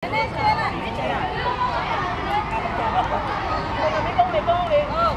Mẹ con